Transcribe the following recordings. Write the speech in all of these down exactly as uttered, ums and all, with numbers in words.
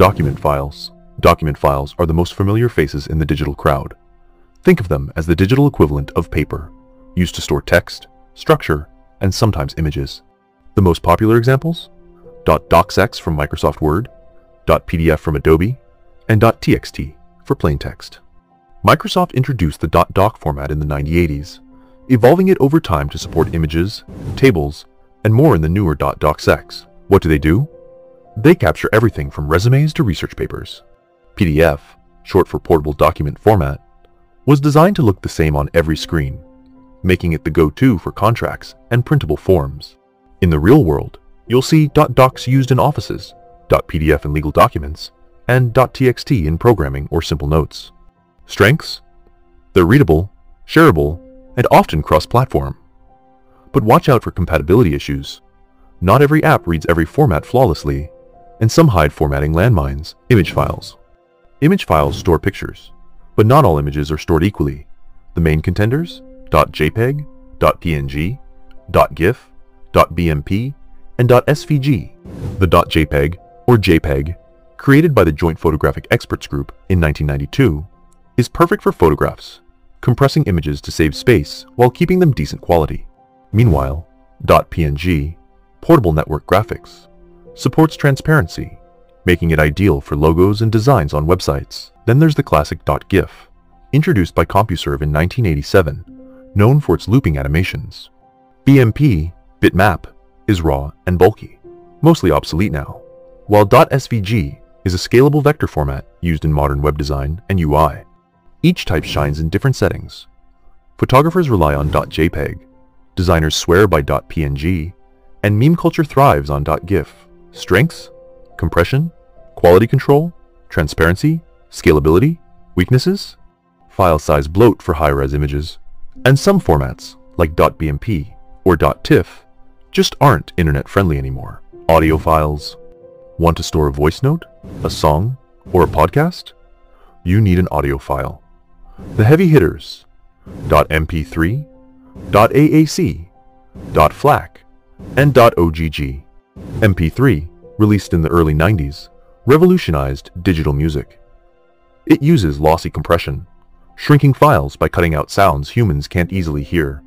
Document files. Document files are the most familiar faces in the digital crowd. Think of them as the digital equivalent of paper, used to store text, structure, and sometimes images. The most popular examples? .docx from Microsoft Word, .pdf from Adobe, and .txt for plain text. Microsoft introduced the .doc format in the nineteen eighties, evolving it over time to support images, tables, and more in the newer .docx. What do they do? They capture everything from resumes to research papers. P D F, short for Portable Document Format, was designed to look the same on every screen, making it the go-to for contracts and printable forms. In the real world, you'll see .docs used in offices, .pdf in legal documents, and .txt in programming or simple notes. Strengths? They're readable, shareable, and often cross-platform. But watch out for compatibility issues. Not every app reads every format flawlessly, and some hide formatting landmines. Image files. Image files store pictures, but not all images are stored equally. The main contenders? .jpeg, .png, .gif, .bmp, and .svg. The .jpeg, or JPEG, created by the Joint Photographic Experts Group in nineteen ninety-two, is perfect for photographs, compressing images to save space while keeping them decent quality. Meanwhile, .png, Portable Network Graphics, supports transparency, making it ideal for logos and designs on websites. Then there's the classic .gif, introduced by CompuServe in nineteen eighty-seven, known for its looping animations. B M P, bitmap, is raw and bulky, mostly obsolete now, while .svg is a scalable vector format used in modern web design and U I. Each type shines in different settings. Photographers rely on .jpeg, designers swear by .png, and meme culture thrives on .gif. Strengths? Compression, quality control, transparency, scalability. Weaknesses? File size bloat for high-res images, and some formats, like .bmp or .tiff, just aren't internet-friendly anymore. Audio files. Want to store a voice note, a song, or a podcast? You need an audio file. The heavy hitters, .m p three, .aac, .flac, and .ogg. M P three, released in the early nineties, revolutionized digital music. It uses lossy compression, shrinking files by cutting out sounds humans can't easily hear.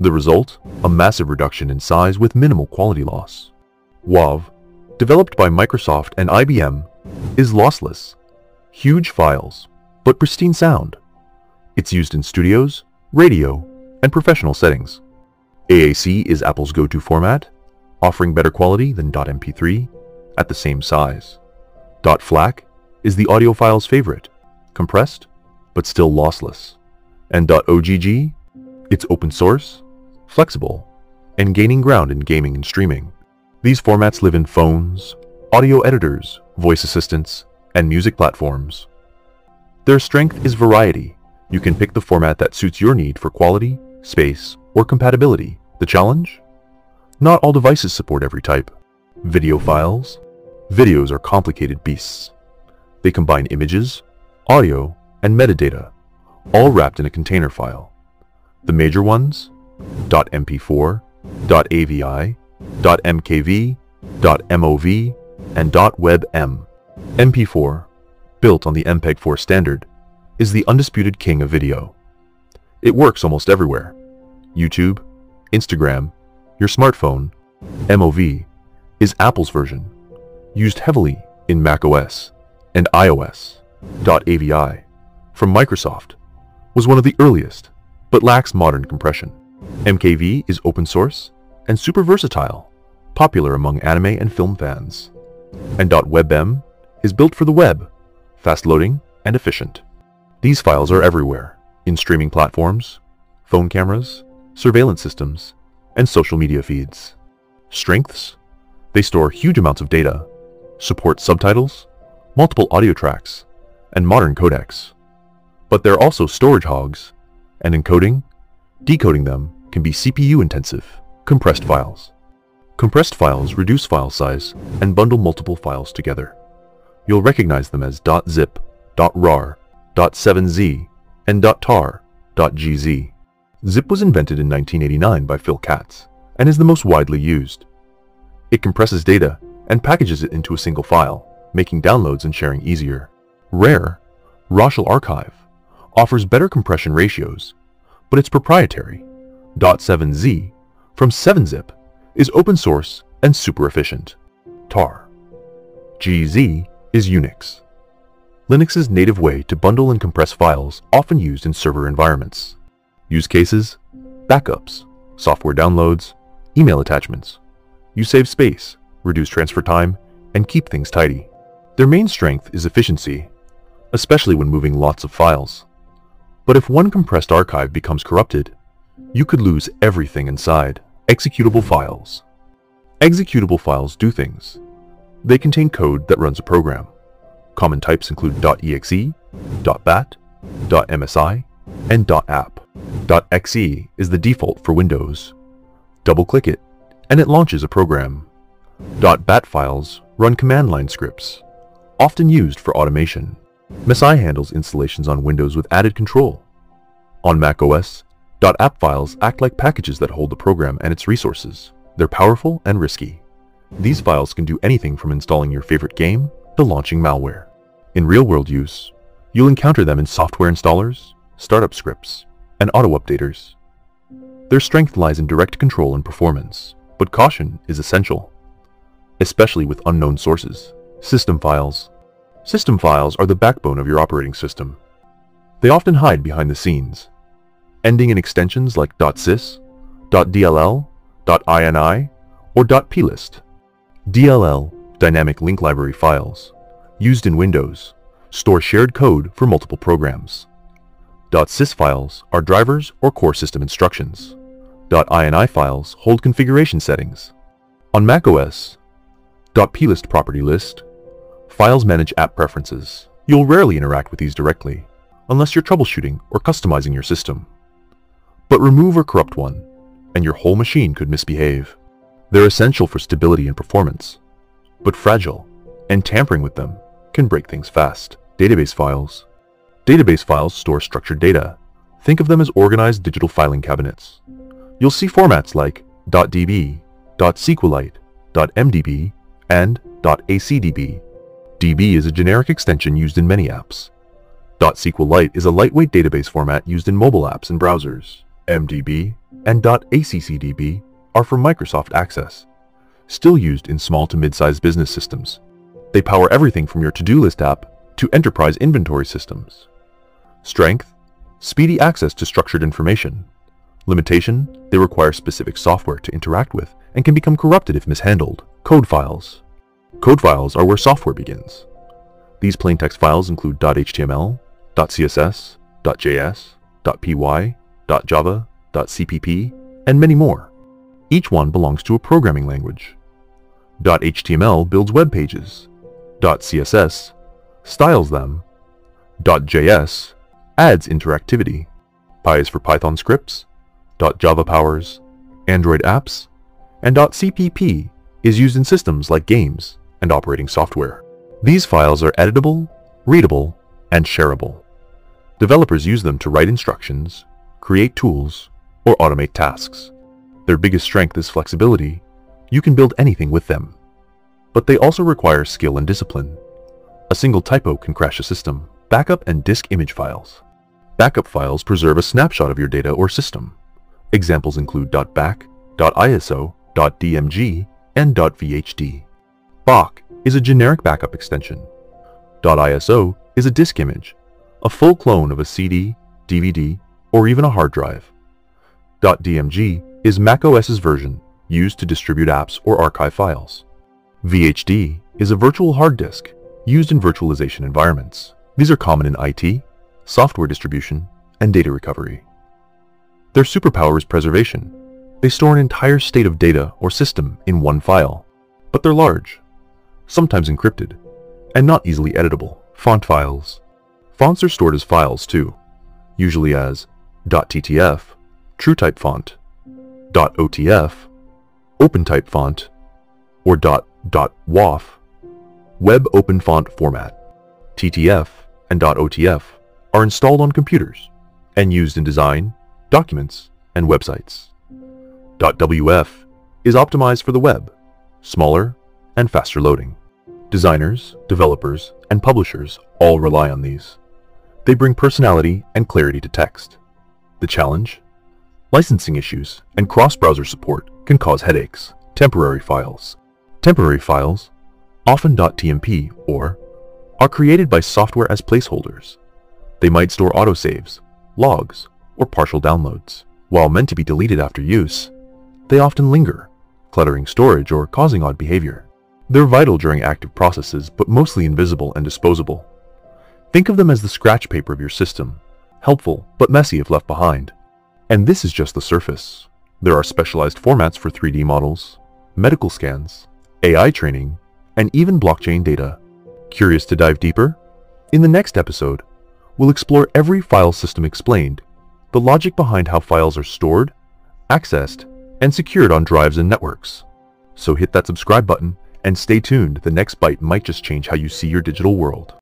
The result? A massive reduction in size with minimal quality loss. WAV, developed by Microsoft and I B M, is lossless. Huge files, but pristine sound. It's used in studios, radio, and professional settings. A A C is Apple's go-to format, offering better quality than .m p three at the same size. .flac is the audiophile's favorite, compressed but still lossless. And .ogg, it's open source, flexible, and gaining ground in gaming and streaming. These formats live in phones, audio editors, voice assistants, and music platforms. Their strength is variety. You can pick the format that suits your need for quality, space, or compatibility. The challenge? Not all devices support every type. Video files. Videos are complicated beasts. They combine images, audio, and metadata, all wrapped in a container file. The major ones? .m p four, .avi, .mkv, .mov, and .webm. M P four, built on the M P E G four standard, is the undisputed king of video. It works almost everywhere. YouTube, Instagram, your smartphone. M O V is Apple's version, used heavily in macOS and iOS. .avi, from Microsoft, was one of the earliest, but lacks modern compression. M K V is open source and super versatile, popular among anime and film fans. And .webm is built for the web, fast-loading and efficient. These files are everywhere, in streaming platforms, phone cameras, surveillance systems, and social media feeds. Strengths? They store huge amounts of data, support subtitles, multiple audio tracks, and modern codecs. But they're also storage hogs, and encoding, decoding them can be C P U-intensive. Compressed files. Compressed files reduce file size and bundle multiple files together. You'll recognize them as .zip, .rar, .seven z, and .tar, .gz. Zip was invented in nineteen eighty-nine by Phil Katz and is the most widely used. It compresses data and packages it into a single file, making downloads and sharing easier. RAR, RAR Archive, offers better compression ratios, but it's proprietary. seven z from seven zip is open source and super efficient. tar. G Z is Unix, Linux's native way to bundle and compress files often used in server environments. Use cases, backups, software downloads, email attachments. You save space, reduce transfer time, and keep things tidy. Their main strength is efficiency, especially when moving lots of files. But if one compressed archive becomes corrupted, you could lose everything inside. Executable files. Executable files do things. They contain code that runs a program. Common types include .exe, .bat, .msi, and .app. .exe is the default for Windows. Double-click it, and it launches a program. .bat files run command-line scripts, often used for automation. msi handles installations on Windows with added control. On macOS, .app files act like packages that hold the program and its resources. They're powerful and risky. These files can do anything from installing your favorite game to launching malware. In real-world use, you'll encounter them in software installers, startup scripts, and auto-updaters. Their strength lies in direct control and performance, but caution is essential, especially with unknown sources. System files. System files are the backbone of your operating system. They often hide behind the scenes, ending in extensions like .sys, .dll, .ini, or .plist. D L L, Dynamic Link Library files, used in Windows, store shared code for multiple programs. .sys files are drivers or core system instructions. .ini files hold configuration settings. On macOS, .plist property list, files manage app preferences. You'll rarely interact with these directly, unless you're troubleshooting or customizing your system. But remove or corrupt one, and your whole machine could misbehave. They're essential for stability and performance, but fragile, and tampering with them can break things fast. Database files. Database files store structured data. Think of them as organized digital filing cabinets. You'll see formats like .db, .sqlite, .mdb, and .acdb. D B is a generic extension used in many apps. .sqlite is a lightweight database format used in mobile apps and browsers. M D B and .accdb are for Microsoft Access, still used in small to mid-sized business systems. They power everything from your to-do list app to enterprise inventory systems. Strength: speedy access to structured information. Limitation: they require specific software to interact with and can become corrupted if mishandled. Code files. Code files are where software begins. These plaintext files include .html, .css, .js, .py, .java, .cpp, and many more. Each one belongs to a programming language. .html builds web pages. .css styles them. .js adds interactivity. Py is for Python scripts. .java powers Android apps, and .cpp is used in systems like games and operating software. These files are editable, readable, and shareable. Developers use them to write instructions, create tools, or automate tasks. Their biggest strength is flexibility. You can build anything with them. But they also require skill and discipline. A single typo can crash a system. Backup and disk image files. Backup files preserve a snapshot of your data or system. Examples include .back, .iso, .dmg, and .vhd. B O C is a generic backup extension. .iso is a disk image, a full clone of a C D, D V D, or even a hard drive. .dmg is macOS's version used to distribute apps or archive files. V H D is a virtual hard disk used in virtualization environments. These are common in I T, software distribution, and data recovery. Their superpower is preservation. They store an entire state of data or system in one file, but they're large, sometimes encrypted, and not easily editable. Font files. Fonts are stored as files too, usually as .ttf, TrueType font, .otf, OpenType font, or .waff, Web Open Font Format. T T F and .otf are installed on computers and used in design, documents, and websites. .wf is optimized for the web, smaller and faster loading. Designers, developers, and publishers all rely on these. They bring personality and clarity to text. The challenge? Licensing issues and cross-browser support can cause headaches. Temporary files. Temporary files, often .tmp or, are created by software as placeholders. They might store autosaves, logs, or partial downloads. While meant to be deleted after use, they often linger, cluttering storage or causing odd behavior. They're vital during active processes, but mostly invisible and disposable. Think of them as the scratch paper of your system, helpful but messy if left behind. And this is just the surface. There are specialized formats for three D models, medical scans, A I training, and even blockchain data. Curious to dive deeper? In the next episode, we'll explore Every File System Explained, the logic behind how files are stored, accessed, and secured on drives and networks. So hit that subscribe button and stay tuned. The next byte might just change how you see your digital world.